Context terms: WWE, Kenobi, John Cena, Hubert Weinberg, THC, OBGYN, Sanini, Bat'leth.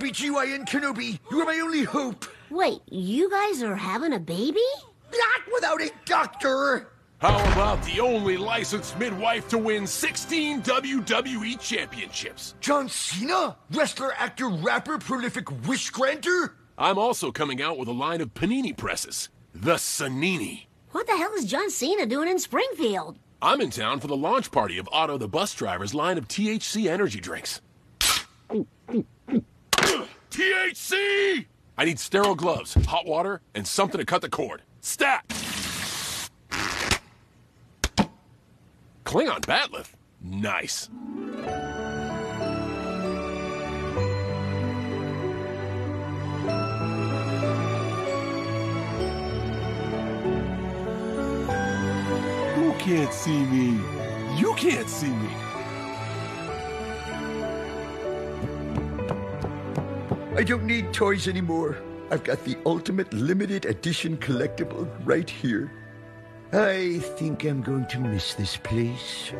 OBGYN Kenobi. You are my only hope. Wait, you guys are having a baby? Not without a doctor. How about the only licensed midwife to win 16 WWE championships? John Cena? Wrestler, actor, rapper, prolific wish granter? I'm also coming out with a line of panini presses. The Sanini. What the hell is John Cena doing in Springfield? I'm in town for the launch party of Otto the Bus Driver's line of THC energy drinks. THC! I need sterile gloves, hot water, and something to cut the cord. Stat! Klingon Bat'leth. Nice. Who can't see me? You can't see me. I don't need toys anymore. I've got the ultimate limited edition collectible right here. I think I'm going to miss this place.